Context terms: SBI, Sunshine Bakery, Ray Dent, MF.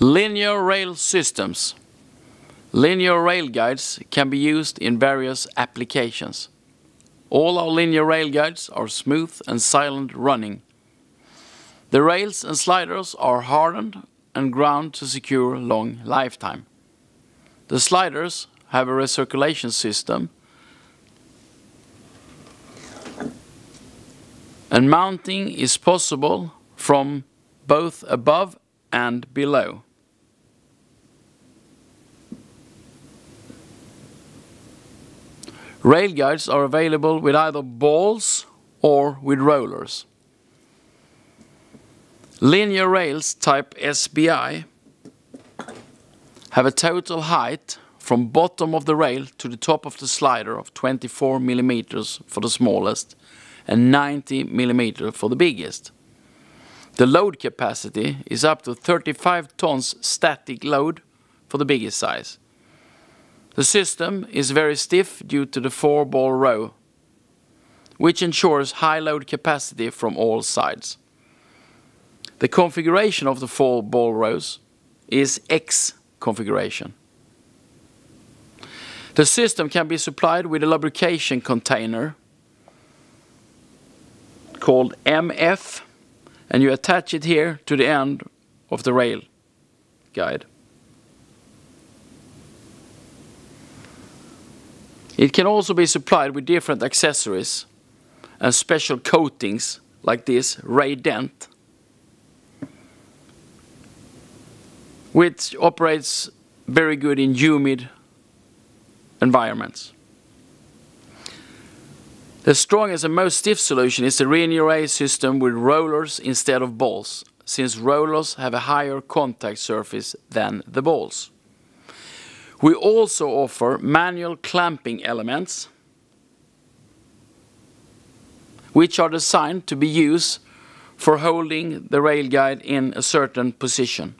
Linear rail systems. Linear rail guides can be used in various applications. All our linear rail guides are smooth and silent running. The rails and sliders are hardened and ground to secure long lifetime. The sliders have a recirculation system and mounting is possible from both above and below. Rail guides are available with either balls or with rollers. Linear rails type SBI have a total height from bottom of the rail to the top of the slider of 24 millimeters for the smallest and 90 millimeters for the biggest. The load capacity is up to 35 tons static load for the biggest size. The system is very stiff due to the 4-ball row, which ensures high load capacity from all sides. The configuration of the 4-ball rows is X configuration. The system can be supplied with a lubrication container called MF, and you attach it here to the end of the rail guide. It can also be supplied with different accessories and special coatings like this Ray Dent, which operates very good in humid environments. The strongest and most stiff solution is the linear rail system with rollers instead of balls, since rollers have a higher contact surface than the balls. We also offer manual clamping elements, which are designed to be used for holding the rail guide in a certain position.